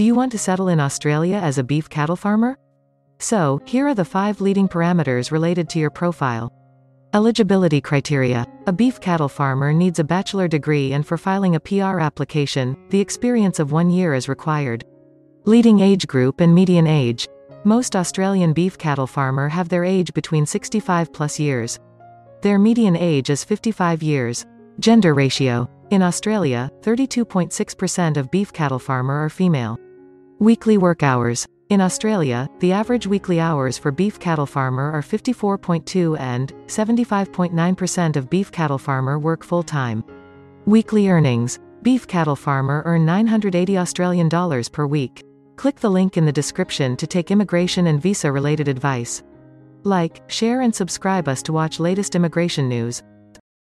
Do you want to settle in Australia as a beef cattle farmer? So, here are the 5 leading parameters related to your profile. Eligibility criteria. A beef cattle farmer needs a bachelor degree, and for filing a PR application, the experience of 1 year is required. Leading age group and median age. Most Australian beef cattle farmer have their age between 65 plus years. Their median age is 55 years. Gender ratio. In Australia, 32.6% of beef cattle farmer are female. Weekly work hours. In Australia, the average weekly hours for beef cattle farmer are 54.2 and 75.9% of beef cattle farmer work full-time. Weekly earnings. Beef cattle farmer earn $980 per week. Click the link in the description to take immigration and visa-related advice. Like, share and subscribe us to watch latest immigration news.